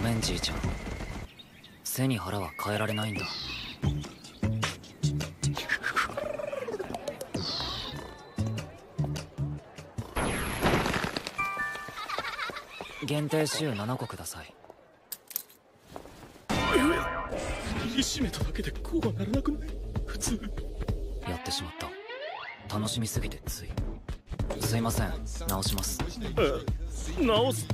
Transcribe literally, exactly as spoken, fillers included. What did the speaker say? ごめんじいちゃん、背に腹は変えられないんだ。限定週ななこください。握りしめただけでこうはならなくない？普通やってしまった。楽しみすぎてつい。すいません、直します。え、直す？